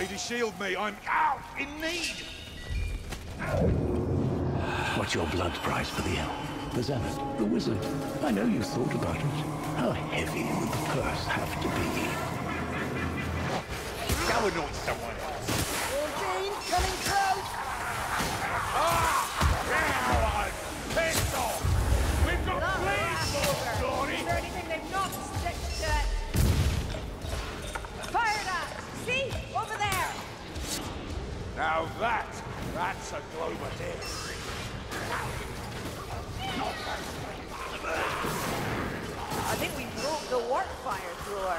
Lady, shield me. I'm out in need. What's your blood price for the elf, the zealot, the wizard? I know you thought about it. How heavy would the purse have to be? That would not someone else. Ordain coming close. Now I'm pissed off. We've got please, Lord Johnny. Is there anything they've not sticked to it? Fired up. See? Over there. Now that's a globe of this. I think we broke the warp fire floor.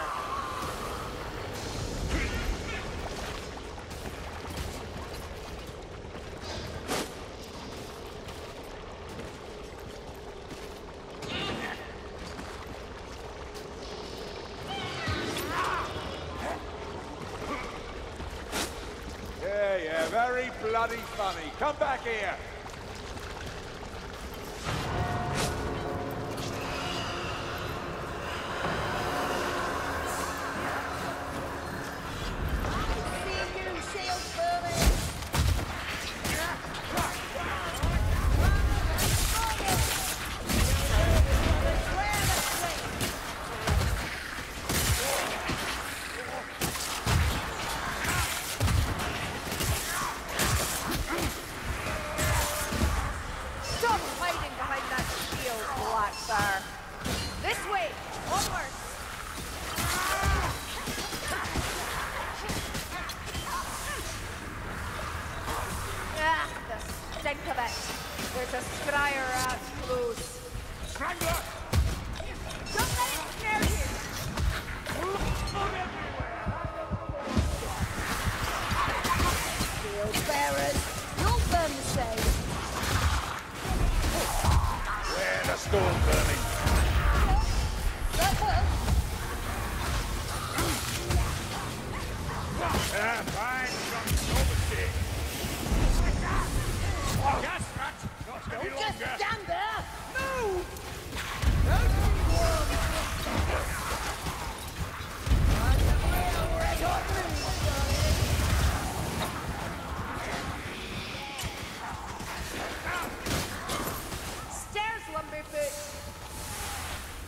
Yeah, very bloody funny. Come back here.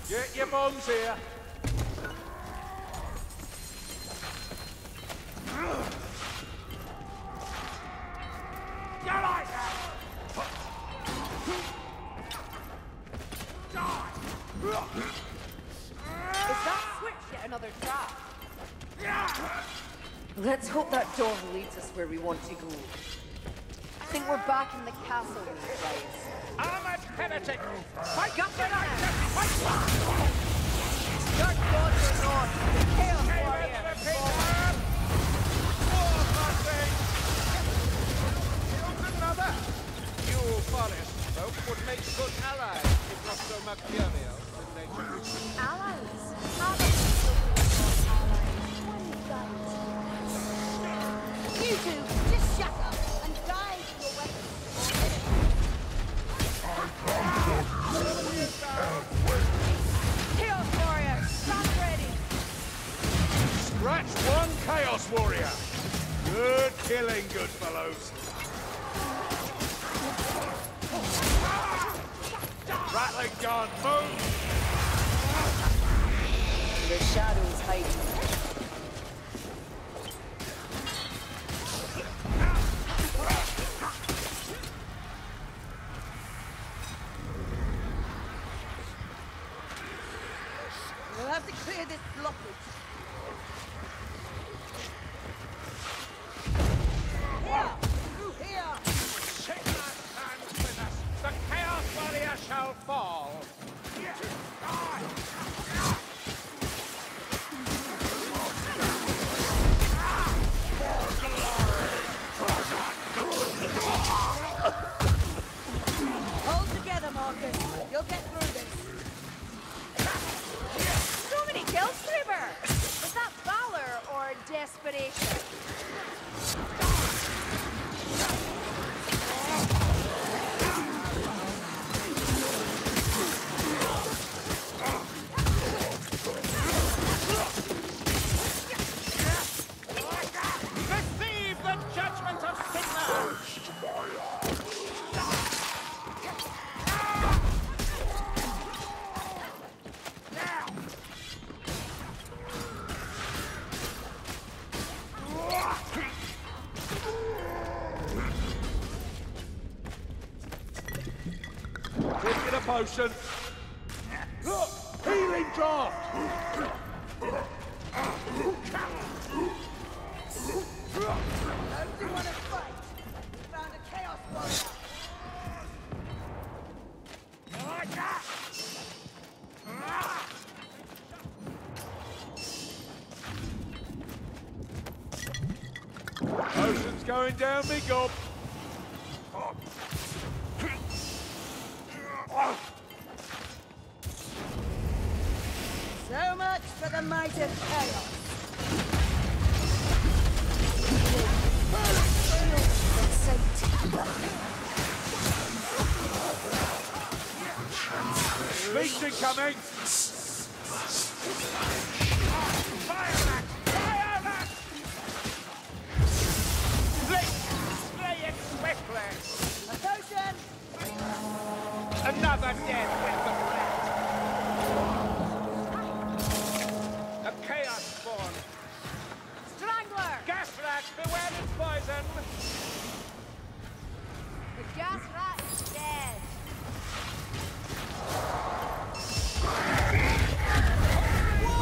Get your bombs here. Let's hope that door leads us where we want to go. I think we're back in the castle these days. Armored heretic! Fight up the night! Fight! Dark gods are not! The chaos warrior! War bloody! Another! You forest folk would make good allies if not so much material in nature. Allies? How allies? One guy. You two, just shut up and die to your weapons. Chaos Warrior, stand ready. Scratch one Chaos Warrior. Good killing, good fellows. Rattling guard, move! The shadows hide. motion. Look, healing draft. Everyone in fight. Found a chaos warrior. Motion's going down, big gob. So much for the might of chaos. Beating coming! Fire back! Fire back! Slay it quickly! A potion! Another death with the blade! Beware this poison! The gas rat is dead!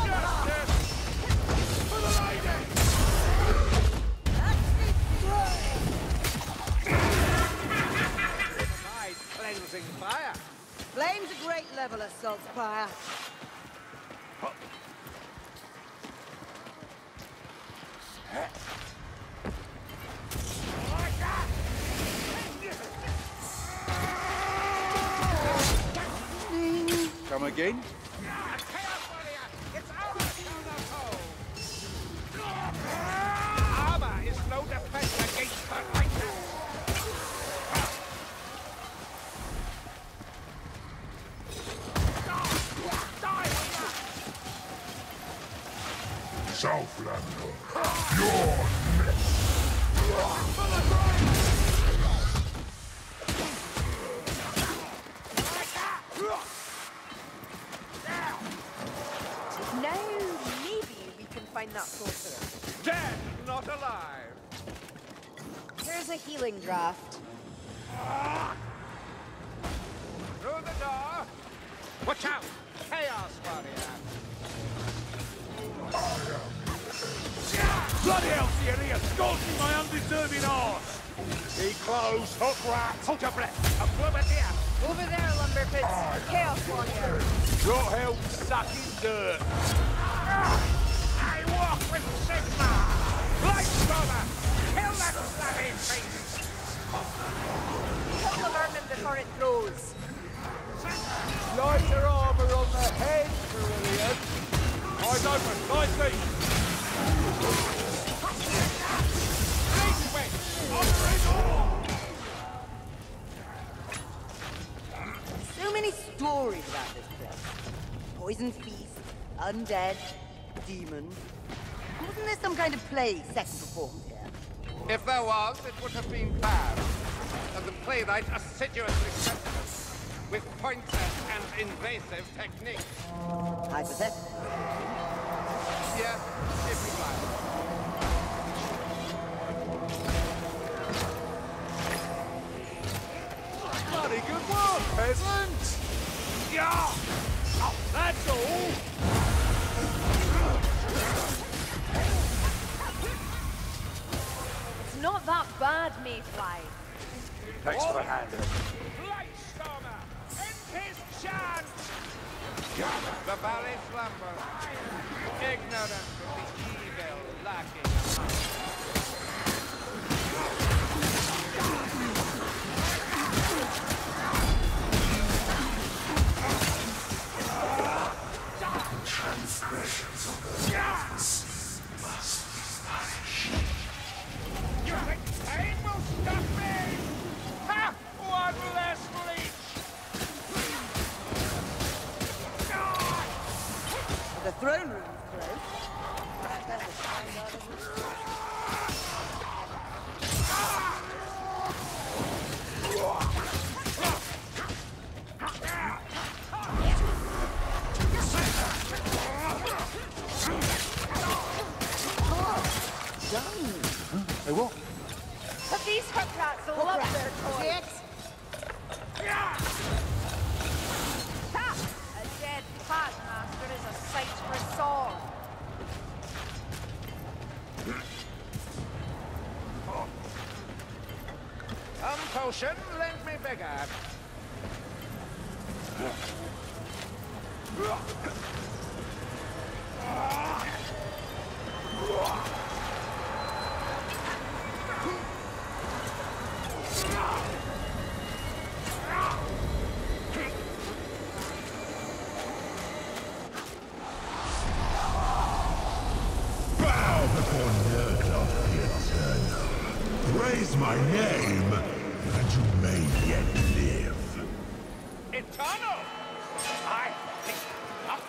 Justice! For the lady! That's the glory! Besides cleansing fire! Flame's a great level of salt fire. Come again? It's armor! Armor is no defense against the lightning! Southlander, you're next! Not sorcerer. Dead, not alive. Here's a healing draft. Through the door. Watch out, chaos warrior. Bloody hell, Sierra, scorching my undeserving arse. Be close, hook rat. Hold your breath. A blubber here. Over there, lumber pits. Chaos warrior. Your hell sucking dirt. I walk with Sigma! Blightstobber! Kill that slappy face! Kill the vermin before it grows! Light your armor on the head, brilliant! Eyes open, lightly! Big witch! Honor it all! So many stories about this place. Poison feast, undead, demon. Wasn't there some kind of play second performed here? If there was, it would have been bad. And the playwright assiduously kept us with pointed and invasive techniques. Hypothetical. Yes, if you like. Bloody good work, peasant! Yeah! Oh, that's all! It's not that bad, Mayfly. Thanks for the hand. Blightstormer! End his chance! The valley slumbers. Ignorant of the evil lacking. Transgressions of the gods must be punished. Your pain will stop me! Ha! One less leech! The throne room is closed. They will. But these hook rats will love their toys. Padmaster is a sight for sore. Some potion, lend me beggar. Raise my name, and you may yet live. Eternal! I think not.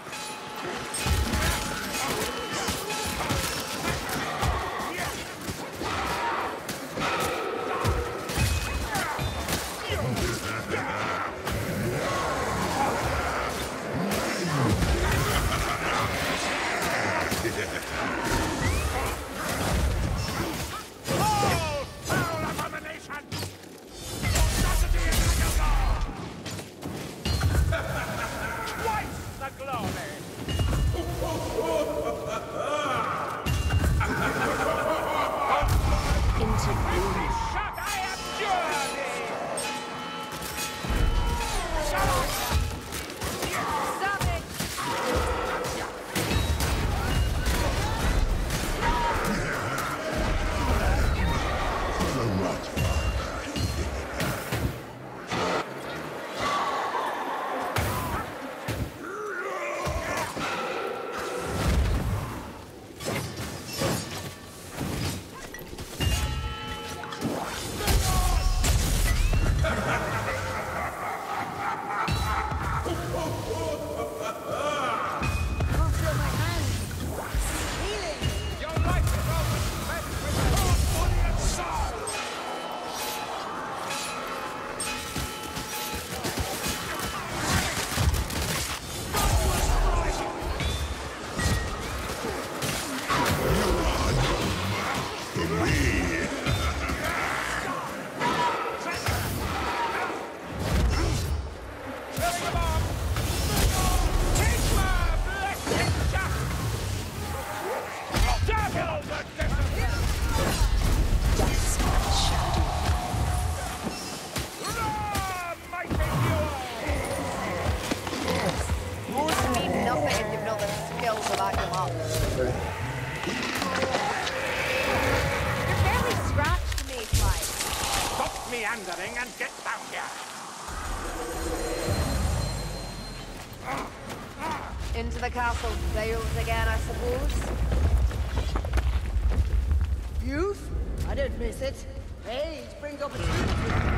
And get down here. Into the castle veils again, I suppose. Youth? I don't miss it. Age brings opportunity.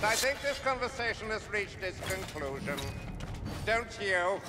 I think this conversation has reached its conclusion. Don't you?